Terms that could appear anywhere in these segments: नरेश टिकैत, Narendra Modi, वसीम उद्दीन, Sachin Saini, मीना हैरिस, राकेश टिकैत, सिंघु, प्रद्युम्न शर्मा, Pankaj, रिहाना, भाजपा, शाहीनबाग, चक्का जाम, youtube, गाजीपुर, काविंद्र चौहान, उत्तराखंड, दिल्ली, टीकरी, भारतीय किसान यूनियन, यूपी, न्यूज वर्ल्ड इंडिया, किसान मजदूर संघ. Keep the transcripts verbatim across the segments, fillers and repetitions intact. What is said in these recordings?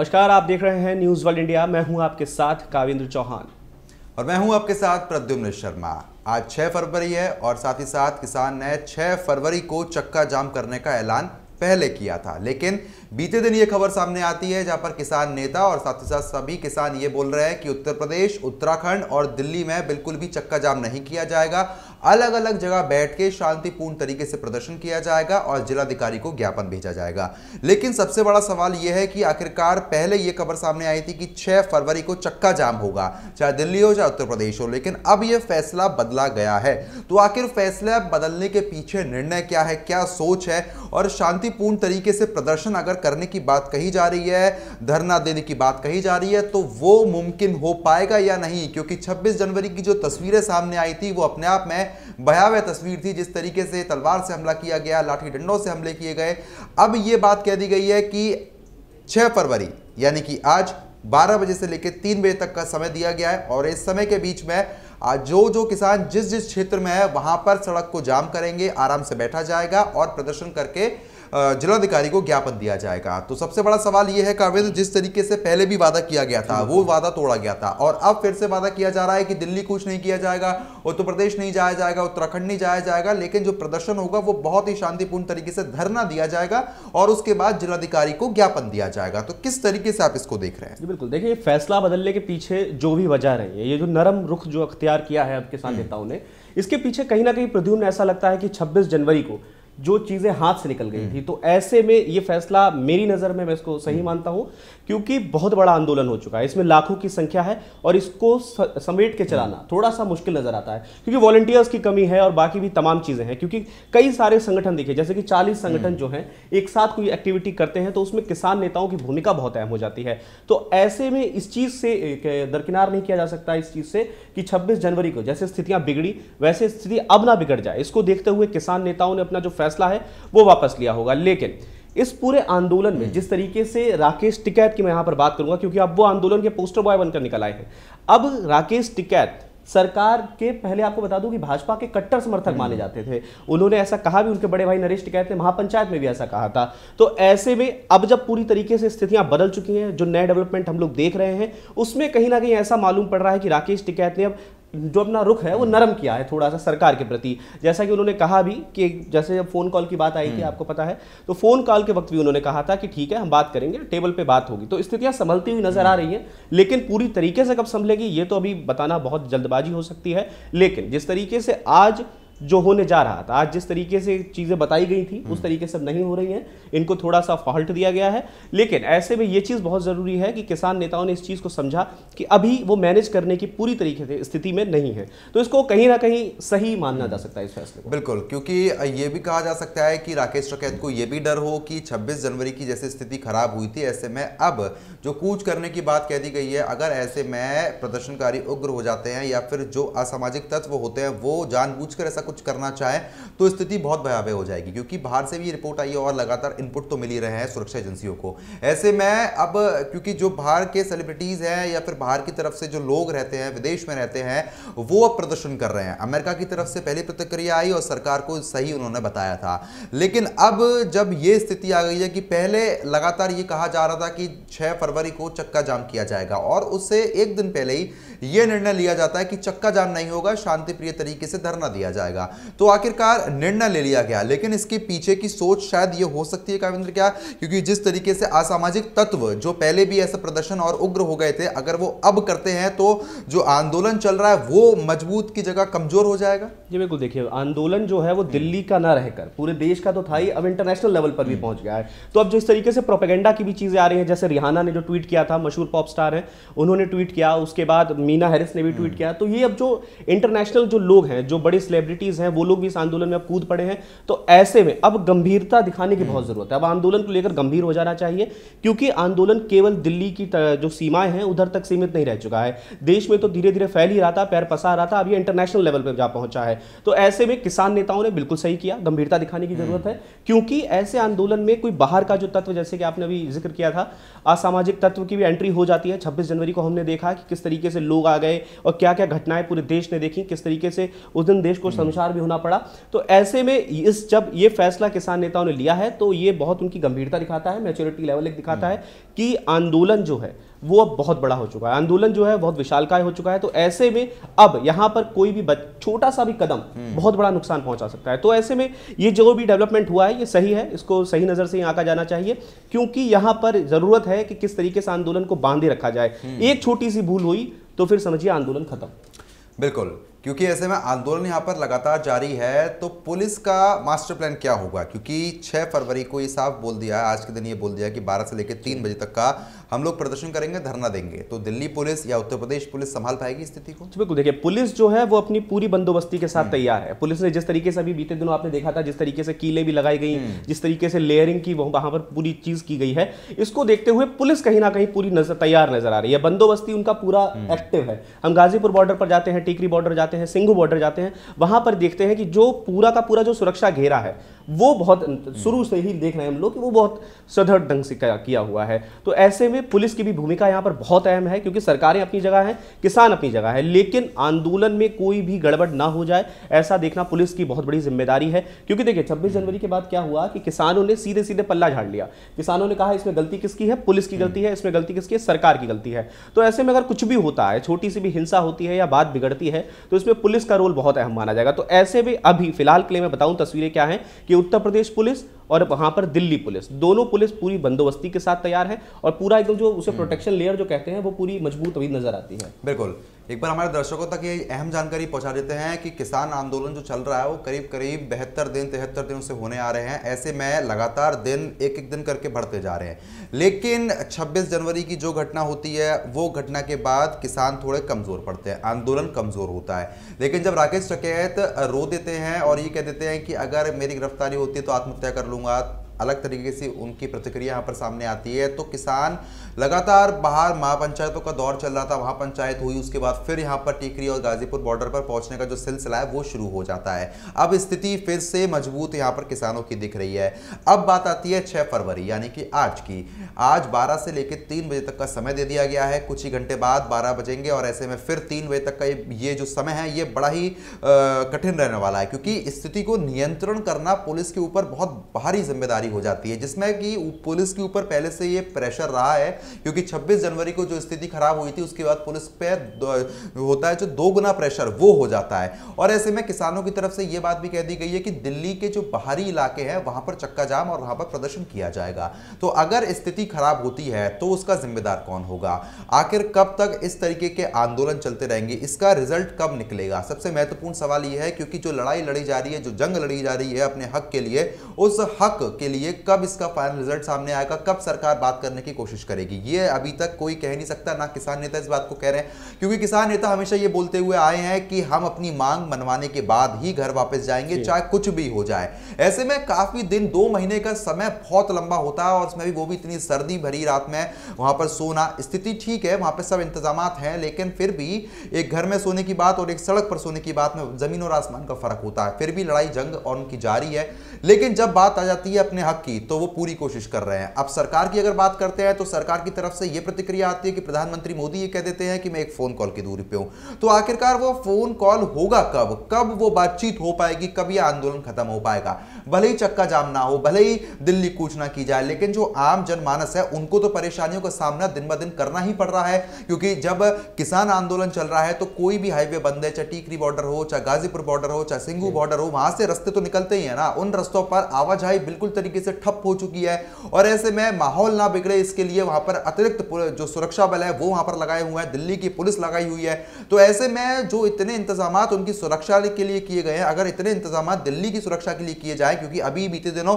नमस्कार, आप देख रहे हैं न्यूज वर्ल्ड इंडिया। मैं हूं आपके साथ काविंद्र चौहान और मैं हूं आपके साथ प्रद्युम्न शर्मा। आज छह फरवरी है और साथ ही साथ किसान ने छह फरवरी को चक्का जाम करने का ऐलान पहले किया था, लेकिन बीते दिन ये खबर सामने आती है जहां पर किसान नेता और साथ ही साथ सभी किसान ये बोल रहे हैं कि उत्तर प्रदेश, उत्तराखंड और दिल्ली में बिल्कुल भी चक्का जाम नहीं किया जाएगा, अलग अलग जगह बैठ के शांतिपूर्ण तरीके से प्रदर्शन किया जाएगा और जिलाधिकारी को ज्ञापन भेजा जाएगा। लेकिन सबसे बड़ा सवाल यह है कि आखिरकार पहले ये खबर सामने आई थी कि छह फरवरी को चक्का जाम होगा, चाहे दिल्ली हो चाहे उत्तर प्रदेश हो, लेकिन अब यह फैसला बदला गया है। तो आखिर फैसला बदलने के पीछे निर्णय क्या है, क्या सोच है और शांतिपूर्ण तरीके से प्रदर्शन अगर करने की बात कही जा रही है, धरना देने की बात कही जा रही है, तो वो मुमकिन हो पाएगा या नहीं? क्योंकि छब्बीस जनवरी की जो तस्वीरें सामने आई थी वो अपने आप में भयावह तस्वीर थी, जिस तरीके से तलवार से हमला किया गया, लाठी डंडों से हमले किए गए। अब ये बात कह दी गई है कि छह फरवरी यानी कि आज बारह बजे से लेकर तीन बजे तक का समय दिया गया है और इस समय के बीच में जो जो किसान जिस जिस क्षेत्र में है वहां पर सड़क को जाम करेंगे, आराम से बैठा जाएगा और प्रदर्शन करके जिलाधिकारी को ज्ञापन दिया जाएगा। तो सबसे बड़ा सवाल यह है काविंद्र, जिस तरीके से पहले भी वादा किया गया था वो वादा तोड़ा गया था और अब फिर से वादा किया जा रहा है कि दिल्ली कुछ नहीं किया जाएगा, उत्तर प्रदेश नहीं जाया जाएगा, उत्तराखंड नहीं जाया जाएगा, लेकिन जो प्रदर्शन होगा वो बहुत ही शांतिपूर्ण तरीके से धरना दिया जाएगा और उसके बाद जिलाधिकारी को ज्ञापन दिया जाएगा। तो किस तरीके से आप इसको देख रहे हैं? बिल्कुल, देखिए फैसला बदलने के पीछे जो भी वजह रही है, ये जो नरम रुख जो अख्तियार किया है अब किसान नेताओं ने, इसके पीछे कहीं ना कहीं प्रद्युम्न ऐसा लगता है कि छब्बीस जनवरी को जो चीज़ें हाथ से निकल गई थी, तो ऐसे में ये फैसला मेरी नज़र में मैं इसको सही मानता हूँ, क्योंकि बहुत बड़ा आंदोलन हो चुका है, इसमें लाखों की संख्या है और इसको समेट के चलाना थोड़ा सा मुश्किल नज़र आता है, क्योंकि वॉलंटियर्स की कमी है और बाकी भी तमाम चीज़ें हैं, क्योंकि कई सारे संगठन देखे जैसे कि चालीस संगठन जो हैं एक साथ कोई एक्टिविटी करते हैं तो उसमें किसान नेताओं की भूमिका बहुत अहम हो जाती है। तो ऐसे में इस चीज़ से दरकिनार नहीं किया जा सकता इस चीज़ से कि छब्बीस जनवरी को जैसे स्थितियाँ बिगड़ी वैसे स्थिति अब ना बिगड़ जाए, इसको देखते हुए किसान नेताओं ने अपना जो फैसला है वो वापस लिया होगा। लेकिन इस पूरे आंदोलन में जिस तरीके से राकेश टिकैत की मैं यहां पर बात करूंगा, क्योंकि अब वो आंदोलन के पोस्टर बॉय बनकर निकल आए हैं। अब राकेश टिकैत सरकार के, पहले आपको बता दूं कि भाजपा के कट्टर समर्थक माने जाते थे, उन्होंने ऐसा कहा भी, उनके बड़े भाई नरेश टिकैत ने महापंचायत में भी ऐसा कहा था। तो ऐसे में अब जब पूरी तरीके से स्थितियां बदल चुकी हैं, जो नए डेवलपमेंट हम लोग देख रहे हैं उसमें कहीं ना कहीं ऐसा मालूम पड़ रहा है कि राकेश टिकैत ने अब जो अपना रुख है वो नरम किया है थोड़ा सा सरकार के प्रति, जैसा कि उन्होंने कहा भी कि जैसे जब फ़ोन कॉल की बात आई थी आपको पता है, तो फ़ोन कॉल के वक्त भी उन्होंने कहा था कि ठीक है हम बात करेंगे, टेबल पे बात होगी। तो स्थितियां संभलती हुई नज़र आ रही हैं, लेकिन पूरी तरीके से कब संभलेगी ये तो अभी बताना बहुत जल्दबाजी हो सकती है। लेकिन जिस तरीके से आज जो होने जा रहा था, आज जिस तरीके से चीज़ें बताई गई थी उस तरीके से नहीं हो रही हैं, इनको थोड़ा सा फॉल्ट दिया गया है। लेकिन ऐसे में ये चीज़ बहुत ज़रूरी है कि किसान नेताओं ने इस चीज़ को समझा कि अभी वो मैनेज करने की पूरी तरीके से स्थिति में नहीं है, तो इसको कहीं ना कहीं सही मानना जा सकता है इस फैसले को। बिल्कुल, क्योंकि ये भी कहा जा सकता है कि राकेश टिकैत को ये भी डर हो कि छब्बीस जनवरी की जैसे स्थिति खराब हुई थी, ऐसे में अब जो कूच करने की बात कह दी गई है, अगर ऐसे में प्रदर्शनकारी उग्र हो जाते हैं या फिर जो असामाजिक तत्व होते हैं वो जानबूझकर ऐसा कुछ करना चाहे तो स्थिति बहुत भयावह हो जाएगी, क्योंकि बाहर से भी ये रिपोर्ट आई है और लगातार इनपुट तो मिल ही रहे हैं सुरक्षा एजेंसियों को। ऐसे में अब क्योंकि जो बाहर के सेलिब्रिटीज हैं या फिर बाहर की तरफ से जो लोग रहते हैं, विदेश में रहते हैं, वो अब प्रदर्शन कर रहे हैं। अमेरिका की तरफ से पहली प्रतिक्रिया आई और सरकार को सही उन्होंने बताया था, लेकिन अब जब ये स्थिति आ गई है कि पहले लगातार ये कहा जा रहा था कि छह फरवरी को चक्का जाम किया जाएगा और उससे एक दिन पहले ही यह निर्णय लिया जाता है कि चक्का जाम नहीं होगा, शांतिप्रिय तरीके से धरना दिया जाएगा, तो आखिरकार निर्णय ले लिया गया। लेकिन इसके पीछे की सोच शायद ये हो सकती है काविंद्र, क्या? क्योंकि जिस तरीके से असामाजिक तत्व जो पहले भी ऐसा प्रदर्शन और उग्र हो गए थे, अगर वो अब करते हैं तो जो आंदोलन चल रहा है वो मजबूत की जगह कमजोर हो जाएगा। जी बिल्कुल, देखिए आंदोलन जो है वो दिल्ली का ना रहकर पूरे देश का तो था ही, अब इंटरनेशनल लेवल पर भी पहुंच गया है। तो अब जो इस तरीके से प्रोपेगेंडा की भी चीजें आ रही है, जैसे रिहाना ने जो ट्वीट किया था, मशहूर पॉप स्टार है, उन्होंने ट्वीट किया, उसके बाद मीना हैरिस ने भी ट्वीट किया, तो ये अब जो इंटरनेशनल जो लोग हैं, जो बड़ी सेलिब्रिटी हैं, वो लोग भी इस आंदोलन में अब कूद पड़े हैं। तो ऐसे में अब गंभीरता दिखाने की बहुत जरूरत है, अब आंदोलन को लेकर गंभीर हो जाना चाहिए, क्योंकि आंदोलन केवल दिल्ली की जो सीमाएं हैं उधर तक सीमित नहीं रह चुका है, देश में तो धीरे धीरे फैल ही रहा था, पैर पसार रहा था, अब ये इंटरनेशनल लेवल पर जा पहुंचा है। तो ऐसे में किसान नेताओं ने बिल्कुल सही किया, गंभीरता दिखाने की जरूरत है, क्योंकि ऐसे आंदोलन में कोई बाहर का जो तत्व, जैसे कि आपने अभी जिक्र किया था, असामाजिक तत्व की भी एंट्री हो जाती है। छब्बीस जनवरी को हमने देखा कि किस तरीके से लोग आ गए और क्या क्या घटनाएं पूरे देश ने देखी, किस तरीके से उस दिन देश को शर्मसार भी होना पड़ा। तो ऐसे में इस जब ये फैसला किसान नेताओं ने लिया है तो ये बहुत उनकी गंभीरता दिखाता है, मैच्योरिटी लेवल एक दिखाता है कि आंदोलन जो है वो अब बहुत बड़ा हो चुका है, आंदोलन जो है बहुत विशालकाय हो चुका है। तो ऐसे में अब यहाँ पर कोई भी छोटा सा भी कदम बहुत बड़ा नुकसान पहुंचा सकता है। तो ऐसे में ये जो भी डेवलपमेंट हुआ है ये सही है, इसको सही नज़र से ही आंका जाना चाहिए, क्योंकि यहाँ पर ज़रूरत है कि किस तरीके से आंदोलन को बांधे रखा जाए। एक छोटी सी भूल हुई तो फिर समझिए आंदोलन खत्म। बिल्कुल, क्योंकि ऐसे में आंदोलन यहाँ पर लगातार जारी है। तो पुलिस का मास्टर प्लान क्या होगा, क्योंकि छह फरवरी को ये साफ बोल दिया है, आज के दिन ये बोल दिया है कि बारह से लेकर तीन बजे तक का हम लोग प्रदर्शन करेंगे, धरना देंगे। तो दिल्ली पुलिस या उत्तर प्रदेश पुलिस संभाल पाएगी स्थिति को? बिल्कुल, देखिए पुलिस जो है वो अपनी पूरी बंदोबस्ती के साथ तैयार है। पुलिस ने जिस तरीके से अभी बीते दिनों आपने देखा था, जिस तरीके से कीलें भी लगाई गई, जिस तरीके से लेयरिंग की वहाँ पर पूरी चीज़ की गई है, इसको देखते हुए पुलिस कहीं ना कहीं पूरी नजर तैयार नजर आ रही है, बंदोबस्ती उनका पूरा एक्टिव है। हम गाजीपुर बॉर्डर पर जाते हैं, टीकरी बॉर्डर जाते हैं, सिंघु बॉर्डर जाते हैं, वहां पर देखते हैं कि जो पूरा का पूरा जो सुरक्षा घेरा है वो बहुत शुरू से ही देख रहे हैं हम लोग कि वो बहुत सदृढ़ ढंग से किया हुआ है। तो ऐसे में पुलिस की भी भूमिका यहाँ पर बहुत अहम है, क्योंकि सरकारें अपनी जगह हैं, किसान अपनी जगह है, लेकिन आंदोलन में कोई भी गड़बड़ ना हो जाए ऐसा देखना पुलिस की बहुत बड़ी जिम्मेदारी है। क्योंकि देखिए छब्बीस जनवरी के बाद क्या हुआ कि किसानों ने सीधे सीधे पल्ला झाड़ लिया, किसानों ने कहा इसमें गलती किसकी है, पुलिस की गलती है, इसमें गलती किसकी है, सरकार की गलती है। तो ऐसे में अगर कुछ भी होता है, छोटी सी भी हिंसा होती है या बात बिगड़ती है, तो इसमें पुलिस का रोल बहुत अहम माना जाएगा। तो ऐसे में अभी फिलहाल के लिए मैं बताऊं तस्वीरें क्या हैं कि उत्तर प्रदेश पुलिस और वहां पर दिल्ली पुलिस, दोनों पुलिस पूरी बंदोबस्ती के साथ तैयार है और पूरा एकदम जो उसे प्रोटेक्शन लेयर जो कहते हैं वो पूरी मजबूत अभी नजर आती है। बिल्कुल, एक बार हमारे दर्शकों तक ये अहम जानकारी पहुंचा देते हैं कि किसान आंदोलन जो चल रहा है वो करीब करीब बहत्तर दिन तिहत्तर दिन से होने आ रहे हैं। ऐसे में लगातार दिन एक एक दिन करके बढ़ते जा रहे हैं, लेकिन छब्बीस जनवरी की जो घटना होती है वो घटना के बाद किसान थोड़े कमज़ोर पड़ते हैं, आंदोलन कमज़ोर होता है। लेकिन जब राकेश टिकैत रो देते हैं और ये कह देते हैं कि अगर मेरी गिरफ्तारी होती है तो आत्महत्या कर लूँगा, अलग तरीके से उनकी प्रतिक्रिया यहाँ पर सामने आती है। तो किसान लगातार बाहर महापंचायतों का दौर चल रहा था, महापंचायत हुई, उसके बाद फिर यहाँ पर टीकरी और गाजीपुर बॉर्डर पर पहुँचने का जो सिलसिला है वो शुरू हो जाता है। अब स्थिति फिर से मजबूत यहाँ पर किसानों की दिख रही है। अब बात आती है छह फरवरी यानी कि आज की, आज बारह से लेकर तीन बजे तक का समय दे दिया गया है, कुछ ही घंटे बाद बारह बजेंगे और ऐसे में फिर तीन बजे तक का ये जो समय है ये बड़ा ही कठिन रहने वाला है, क्योंकि स्थिति को नियंत्रण करना पुलिस के ऊपर बहुत भारी जिम्मेदारी हो जाती है, जिसमें कि पुलिस के ऊपर पहले से ये प्रेशर रहा है, क्योंकि छब्बीस जनवरी को जो स्थिति खराब हुई थी उसके बाद पुलिस पे होता है जो दो गुना प्रेशर वो हो जाता है। और ऐसे में किसानों की तरफ से ये बात भी कह दी गई है कि दिल्ली के जो बाहरी इलाके हैं वहां पर चक्का जाम और वहां पर प्रदर्शन किया जाएगा। तो अगर स्थिति खराब होती है तो उसका जिम्मेदार कौन होगा, आखिर कब तक इस तरीके के आंदोलन चलते रहेंगे, इसका रिजल्ट कब निकलेगा, सबसे महत्वपूर्ण सवाल यह है। क्योंकि जो लड़ाई लड़ी जा रही है, जो जंग लड़ी जा रही है अपने हक के लिए, उस हक के लिए ये कब इसका फाइनल रिजल्ट सामने आएगा, कब सरकार बात करने की कोशिश करेगी, ये अभी तक कोई कह नहीं सकता, ना किसान नेता इस बात को कह रहे हैं। क्योंकि किसान नेता हमेशा ये बोलते हुए आए हैं कि हम अपनी मांग मनवाने के बाद ही घर वापस जाएंगे, चाहे कुछ भी हो जाए। ऐसे में काफी दिन, दो महीने का समय बहुत लंबा होता है और उसमें भी वो भी इतनी सर्दी भरी रात में वहां पर सोना। स्थिति ठीक है, वहां पर सब इंतजाम है, लेकिन फिर भी एक घर में सोने की बात और एक सड़क पर सोने की बात में जमीन और आसमान का फर्क होता है। फिर भी लड़ाई जंग और उनकी जारी है, लेकिन जब बात आ जाती है अपने की तो वो पूरी कोशिश कर रहे हैं। अब सरकार की अगर बात करते हैं तो सरकार की तरफ से ये प्रतिक्रिया आती है कि प्रधानमंत्री मोदी ये कह देते हैं कि मैं एक फोन कॉल की दूरी पे हूं। तो आखिरकार वो फोन कॉल होगा कब, कब वो बातचीत हो पाएगी, कब ये आंदोलन खत्म हो पाएगा। भले ही चक्का जाम ना हो, भले ही दिल्ली कूच ना की जाए, लेकिन जो आम जनमानस है उनको तो परेशानियों का सामना दिन ब दिन करना ही पड़ रहा है। क्योंकि जब किसान आंदोलन चल रहा है तो कोई भी हाईवे बंद है, चाहे टीकरी बॉर्डर हो, चाहे गाजीपुर बॉर्डर हो, चाहे सिंघू बॉर्डर हो, वहां से रास्ते तो निकलते ही है ना, उन रास्तों पर आवाजाही बिल्कुल तरीके से ठप हो चुकी है। और ऐसे में माहौल ना बिगड़े इसके लिए वहां पर अतिरिक्त जो सुरक्षा बल है वो वहां पर लगाए हुए हैं, दिल्ली की पुलिस लगाई हुई है। तो ऐसे में जो इतने इंतजामात उनकी सुरक्षा के लिए किए गए हैं, अगर इतने इंतजामात दिल्ली की सुरक्षा के लिए किए जाए, क्योंकि अभी बीते दिनों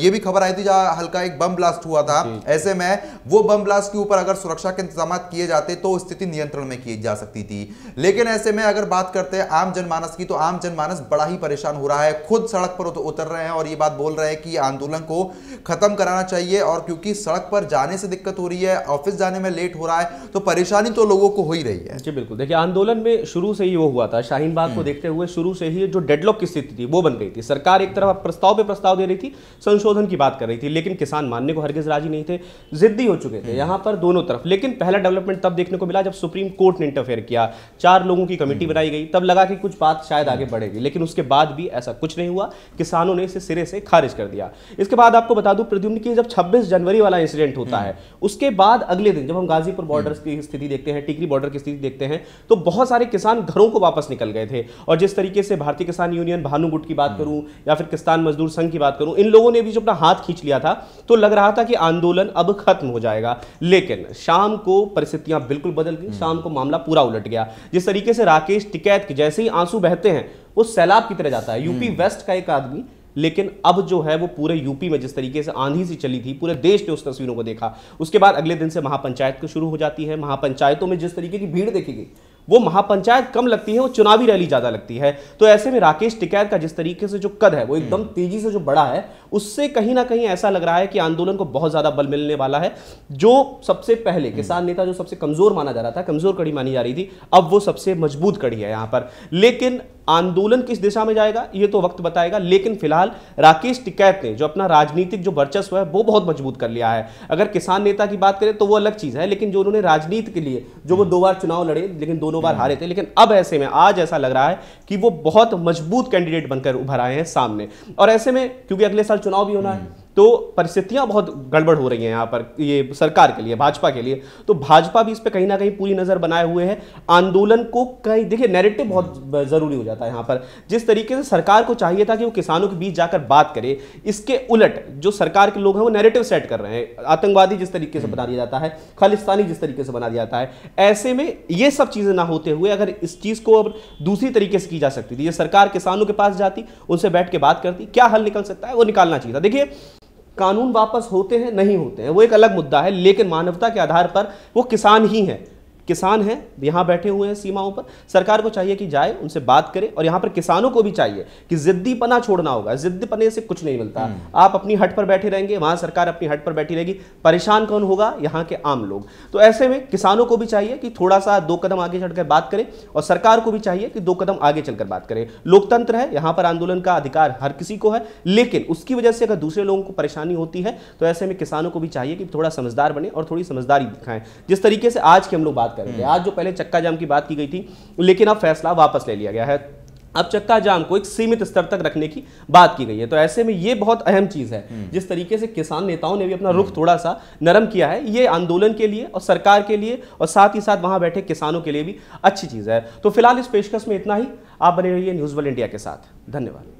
ये भी खबर आई थी जहां हल्का एक बम ब्लास्ट हुआ था, ऐसे में वो बम ब्लास्ट के ऊपर अगर सुरक्षा के इंतजाम किए जाते तो स्थिति नियंत्रण में की जा सकती थी। लेकिन ऐसे में अगर बात करते हैं आम जनमानस की तो आम जनमानस बड़ा ही परेशान हो रहा है, खुद सड़क पर उतर रहे हैं और ये बात बोल रहे हैं कि आंदोलन को खत्म कराना चाहिए। और क्योंकि सड़क पर जाने से दिक्कत हो रही है, ऑफिस जाने में लेट हो रहा है, तो परेशानी तो लोगों को हो ही रही है। जी बिल्कुल, देखिए आंदोलन में शुरू से ही वो हुआ था, शाहीनबाग को देखते हुए शुरू से ही जो डेडलॉक की स्थिति थी वो बन रही थी। सरकार एक तरफ प्रस्ताव पे प्रस्ताव दे रही थी, संशोधन की बात कर रही थी, लेकिन किसान मानने को हरगिज राजी नहीं थे, जिद्दी हो चुके थे यहाँ पर दोनों तरफ। लेकिन पहला डेवलपमेंट तब देखने को मिला जब सुप्रीम कोर्ट ने इंटरफेयर किया, चार लोगों की कमेटी बनाई गई, तब लगा कि कुछ बात शायद आगे बढ़ेगी, लेकिन उसके बाद भी ऐसा कुछ नहीं हुआ, किसानों ने इसे सिरे से खारिज कर दिया। इसके बाद आपको बता दूं प्रद्युम्न की जब छब्बीस जनवरी वाला इंसिडेंट होता है, उसके बाद अगले दिन जब हम गाजीपुर बॉर्डर की स्थिति देखते हैं, टीकरी बॉर्डर की स्थिति देखते हैं, तो बहुत सारे किसान घरों को वापस निकल गए थे। और जिस तरीके से भारतीय किसान यूनियन, भानु गुट की बात करूं या फिर किसान मजदूर संघ की बात करूं, इन लोगों ने भी जो अपना हाथ खींच लिया था, तो लग रहा था कि आंदोलन अब खत्म हो जाएगा। लेकिन शाम को परिस्थितियां बिल्कुल बदल गई, शाम को मामला पूरा उलट गया। जिस तरीके से राकेश टिकैत के जैसे ही आंसू बहते हैं वो सैलाब की तरह जाता है, यूपी वेस्ट का एक आदमी, लेकिन अब जो है वो पूरे यूपी में जिस तरीके से आंधी सी चली थी, पूरे देश ने उस तस्वीरों को देखा। उसके बाद अगले दिन से महापंचायत को शुरू हो जाती है, महापंचायतों में जिस तरीके की भीड़ देखी गई वो महापंचायत कम लगती है, वो चुनावी रैली ज्यादा लगती है। तो ऐसे में राकेश टिकैत का जिस तरीके से जो कद है वो एकदम तेजी से जो बढ़ा है, उससे कहीं ना कहीं ऐसा लग रहा है कि आंदोलन को बहुत ज्यादा बल मिलने वाला है। जो सबसे पहले किसान नेता जो सबसे कमजोर माना जा रहा था, कमजोर कड़ी मानी जा रही थी, अब वो सबसे मजबूत कड़ी है यहाँ पर। लेकिन आंदोलन किस दिशा में जाएगा ये तो वक्त बताएगा, लेकिन फिलहाल राकेश टिकैत ने जो अपना राजनीतिक जो वर्चस्व है वो बहुत मजबूत कर लिया है। अगर किसान नेता की बात करें तो वो अलग चीज है, लेकिन जो उन्होंने राजनीति के लिए जो वो दो बार चुनाव लड़े लेकिन दोनों बार हारे थे, लेकिन अब ऐसे में आज ऐसा लग रहा है कि वो बहुत मजबूत कैंडिडेट बनकर उभर आए हैं सामने। और ऐसे में क्योंकि अगले साल चुनाव भी होना है, तो परिस्थितियां बहुत गड़बड़ हो रही हैं यहाँ पर, ये सरकार के लिए, भाजपा के लिए। तो भाजपा भी इस पे कहीं ना कहीं पूरी नजर बनाए हुए है। आंदोलन को कहीं देखिए नैरेटिव बहुत जरूरी हो जाता है यहाँ पर। जिस तरीके से सरकार को चाहिए था कि वो किसानों के बीच जाकर बात करे, इसके उलट जो सरकार के लोग हैं वो नैरेटिव सेट कर रहे हैं, आतंकवादी जिस तरीके से बना दिया जाता है, खालिस्तानी जिस तरीके से बना दिया जाता है। ऐसे में ये सब चीजें ना होते हुए अगर इस चीज को अब दूसरी तरीके से की जा सकती थी, ये सरकार किसानों के पास जाती, उनसे बैठ के बात करती, क्या हल निकल सकता है वो निकालना चाहिए था। देखिए कानून वापस होते हैं नहीं होते हैं वो एक अलग मुद्दा है, लेकिन मानवता के आधार पर वो किसान ही है, किसान हैं, यहाँ बैठे हुए हैं सीमाओं पर। सरकार को चाहिए कि जाए उनसे बात करे, और यहाँ पर किसानों को भी चाहिए कि जिद्दीपना छोड़ना होगा, जिद्दीपने से कुछ नहीं मिलता। आप अपनी हट पर बैठे रहेंगे, वहाँ सरकार अपनी हट पर बैठी रहेगी, परेशान कौन होगा? यहाँ के आम लोग। तो ऐसे में किसानों को भी चाहिए कि थोड़ा सा दो कदम आगे चढ़कर बात करें, और सरकार को भी चाहिए कि दो कदम आगे चलकर बात करें। लोकतंत्र है, यहाँ पर आंदोलन का अधिकार हर किसी को है, लेकिन उसकी वजह से अगर दूसरे लोगों को परेशानी होती है तो ऐसे में किसानों को भी चाहिए कि थोड़ा समझदार बने और थोड़ी समझदारी दिखाएं। जिस तरीके से आज की हम लोग बात करेंगे, आज जो पहले चक्का जाम की बात की गई थी, लेकिन अब फैसला वापस ले लिया गया है, अब चक्का जाम को एक सीमित स्तर तक रखने की बात की गई है। तो ऐसे में ये बहुत अहम चीज है, जिस तरीके से किसान नेताओं ने भी अपना रुख थोड़ा सा नरम किया है, ये आंदोलन के लिए और सरकार के लिए और साथ ही साथ वहां बैठे किसानों के लिए भी अच्छी चीज है। तो फिलहाल इस पेशकश में इतना ही, आप बने रहिए न्यूज वर्ल्ड इंडिया के साथ। धन्यवाद।